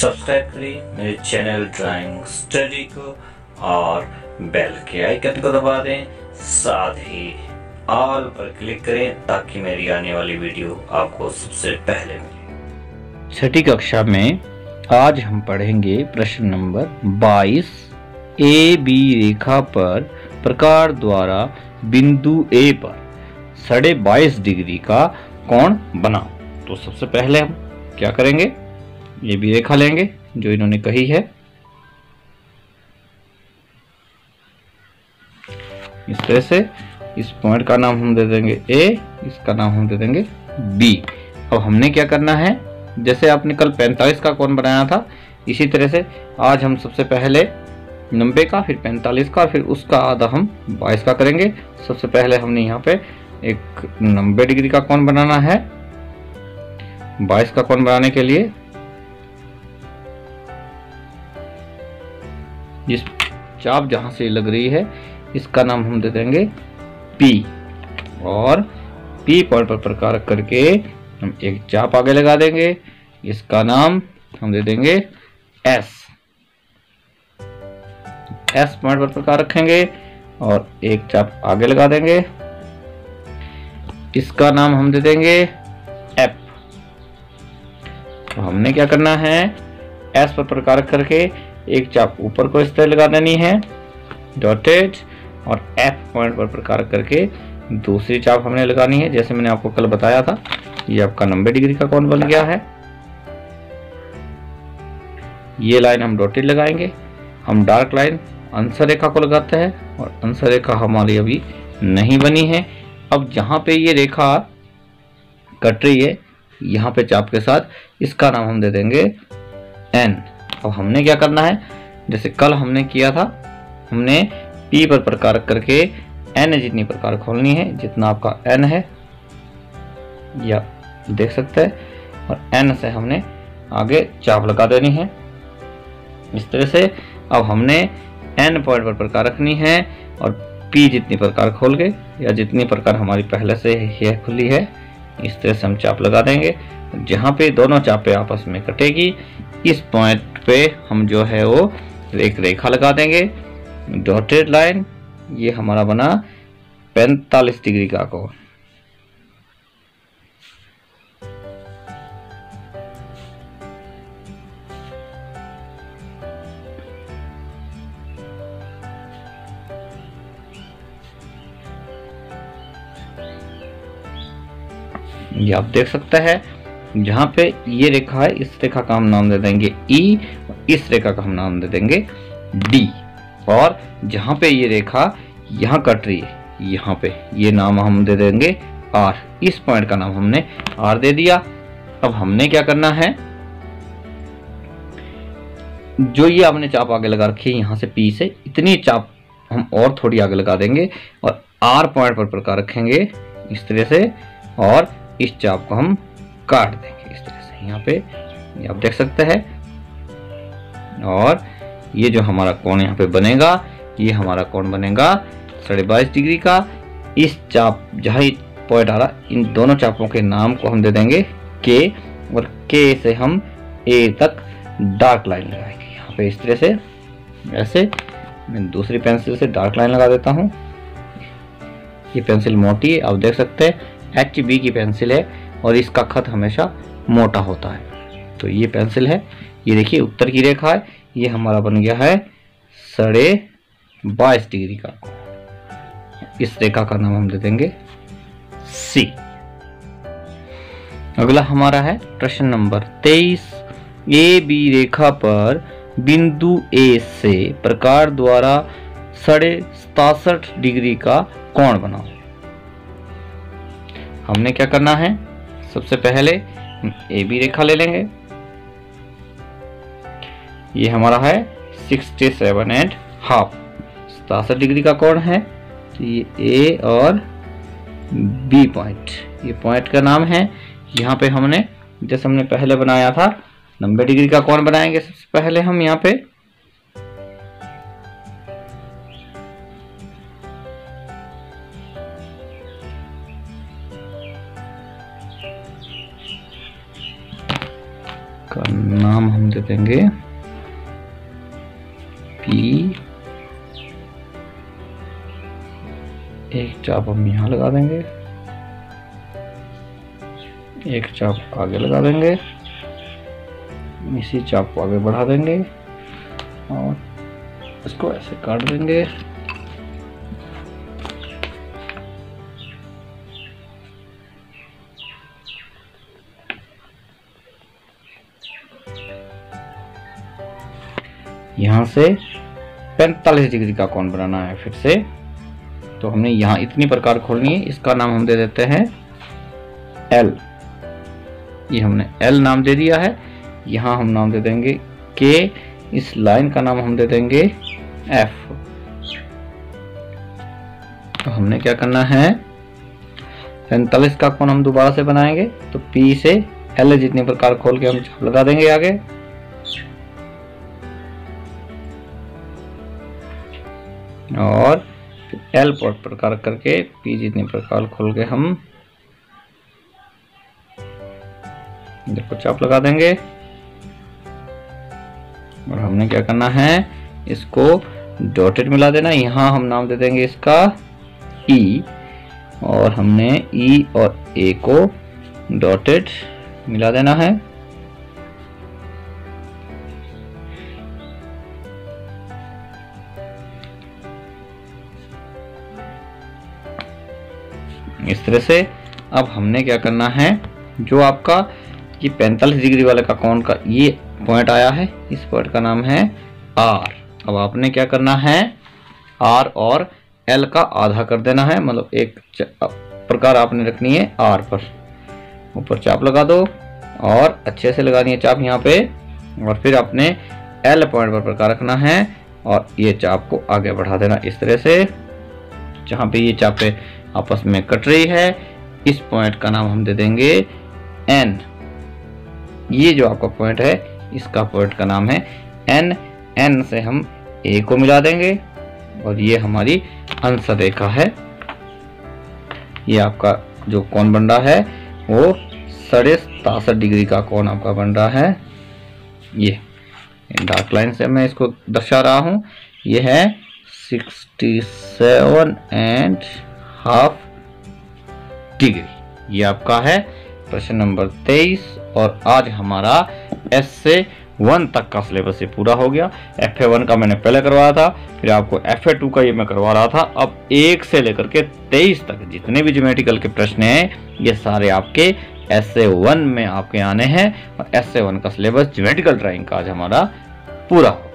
Subscribe करिए मेरे channel drawing study को और बेल के आइकन को दबा दें, साथ ही ऑल पर क्लिक करें ताकि मेरी आने वाली वीडियो आपको सबसे पहले मिले। छठी कक्षा में आज हम पढ़ेंगे प्रश्न नंबर 22। ए बी रेखा पर प्रकार द्वारा बिंदु ए पर 22.5 डिग्री का कोण बनाओ। तो सबसे पहले हम क्या करेंगे, ये भी रेखा लेंगे जो इन्होंने कही है। इस तरह से इस पॉइंट का नाम हम दे देंगे ए, इसका नाम हम दे देंगे बी। अब हमने क्या करना है, जैसे आपने कल 45 का कोण बनाया था, इसी तरह से आज हम सबसे पहले 90 का, फिर 45 का, फिर उसका आधा हम 22 का करेंगे। सबसे पहले हमने यहाँ पे एक 90 डिग्री का कोण बनाना है। 22 का कोण बनाने के लिए जिस चाप जहाँ से लग रही है इसका नाम हम दे देंगे P, और P पॉइंट पर प्रकार करके हम एक चाप आगे लगा देंगे, इसका नाम हम दे देंगे S। S पॉइंट पर प्रकार रखेंगे और एक चाप आगे लगा देंगे, इसका नाम हम दे देंगे F। तो हमने क्या करना है, S पर प्रकार करके एक चाप ऊपर को इस तरह लगा देनी है डॉटेड, और F पॉइंट पर प्रकार करके दूसरी चाप हमने लगानी है। जैसे मैंने आपको कल बताया था, ये आपका 90 डिग्री का कोण बन गया है। ये लाइन हम डॉटेड लगाएंगे। हम डार्क लाइन अंश रेखा को लगाते हैं और अंश रेखा हमारी अभी नहीं बनी है। अब जहाँ पे ये रेखा कट रही है यहाँ पे चाप के साथ, इसका नाम हम दे देंगे N। अब हमने क्या करना है, जैसे कल हमने किया था, हमने P पर प्रकार करके N जितनी प्रकार खोलनी है, जितना आपका N है या देख सकते हैं, और N से हमने आगे चाप लगा देनी है इस तरह से। अब हमने N पॉइंट पर प्रकार रखनी है और P जितनी प्रकार खोल के, या जितनी प्रकार हमारी पहले से यह खुली है, इस तरह से हम चाप लगा देंगे। जहाँ पे दोनों चापें आपस में कटेगी इस पॉइंट पे हम जो है वो एक रेखा लगा देंगे डॉटेड लाइन। ये हमारा बना 45 डिग्री का कोण। ये आप देख सकते हैं, जहाँ पे ये रेखा है इस रेखा का हम नाम दे देंगे E, इस रेखा का हम नाम दे देंगे D, और जहाँ पे ये रेखा यहाँ कट रही है यहाँ पे ये नाम हम दे देंगे R। इस पॉइंट का नाम हमने R दे दिया। अब हमने क्या करना है, जो ये आपने चाप आगे लगा रखी है यहाँ से P से, इतनी चाप हम और थोड़ी आगे लगा देंगे और R पॉइंट पर प्रकार रखेंगे इस तरह से, और इस चाप को हम काट देंगे इस तरह से। यहाँ पे ये आप देख सकते हैं, और ये जो हमारा कोण यहाँ पे बनेगा, ये हमारा कोण बनेगा 22.5 डिग्री का। इस चाप जहाँ पॉइंट आ रहा, इन दोनों चापों के नाम को हम दे देंगे K, और K से हम A तक डार्क लाइन लगाएंगे यहाँ पे इस तरह से। ऐसे मैं दूसरी पेंसिल से डार्क लाइन लगा देता हूँ। ये पेंसिल मोटी है, आप देख सकते हैं, HB की पेंसिल है और इसका खत हमेशा मोटा होता है। तो ये पेंसिल है, ये देखिए उत्तर की रेखा है, ये हमारा बन गया है 22.5 डिग्री का। इस रेखा का नाम हम दे देंगे C। अगला हमारा है प्रश्न नंबर 23। ए बी रेखा पर बिंदु A से प्रकार द्वारा 66.5 डिग्री का कोण बनाओ। हमने क्या करना है, सबसे पहले ए बी रेखा ले लेंगे। ये हमारा है 67.5, 67 डिग्री का कोण है। तो ये A और B पॉइंट, ये पॉइंट का नाम है। यहाँ पे हमने, जैसे हमने पहले बनाया था, 90 डिग्री का कोण बनाएंगे। सबसे पहले हम यहाँ पे इसका नाम हम दे देंगे पी। एक चाप हम यहाँ लगा देंगे, एक चाप आगे लगा देंगे, इसी चाप को आगे बढ़ा देंगे और इसको ऐसे काट देंगे। यहाँ से 45 डिग्री का कोण बनाना है फिर से, तो हमने यहाँ इतनी प्रकार खोलनी है। इसका नाम हम दे देते हैं एल, ये हमने एल नाम दे दिया है। यहाँ हम नाम दे देंगे के, इस लाइन का नाम हम दे देंगे एफ। तो हमने क्या करना है, 45 का कोण हम दोबारा से बनाएंगे, तो पी से एल जितनी प्रकार खोल के हम चाप लगा देंगे आगे। और एल पर प्रकार करके पी जितनी प्रकार खोल के हम इधर को चाप लगा देंगे। और हमने क्या करना है, इसको डॉटेड मिला देना। यहाँ हम नाम दे देंगे इसका ई, और हमने ई और ए को डॉटेड मिला देना है। इस तरह से अब हमने क्या करना है, जो आपका ये 45 डिग्री वाले का कोण का ये पॉइंट आया है, इस पॉइंट का नाम है आर। अब आपने क्या करना है, आर और एल का आधा कर देना है, मतलब एक प्रकार आपने रखनी है आर पर। ऊपर चाप लगा दो और अच्छे से लगानी है चाप यहाँ पे, और फिर आपने एल पॉइंट पर प्रकार रखना है और ये चाप को आगे बढ़ा देना इस तरह से। जहाँ पे ये चापे आपस में कट रही है, इस पॉइंट का नाम हम दे देंगे एन। ये जो आपका पॉइंट है, इसका पॉइंट का नाम है एन। एन से हम ए को मिला देंगे और ये हमारी अंश रेखा है। ये आपका जो कोण बन रहा है वो 65.5 डिग्री का कोण आपका बन रहा है। ये डार्क लाइन से मैं इसको दर्शा रहा हूँ। ये है 67.5 डिग्री। ये आपका है प्रश्न नंबर 23। और आज हमारा एस से 1 तक का सिलेबस ये पूरा हो गया। FA1 का मैंने पहले करवाया था, फिर आपको FA2 का ये मैं करवा रहा था। अब 1 से लेकर के 23 तक जितने भी ज्योमेट्रिकल के प्रश्न हैं, ये सारे आपके SA1 में आपके आने हैं। और SA1 का सिलेबस ज्योमेट्रिकल ड्राइंग का आज हमारा पूरा।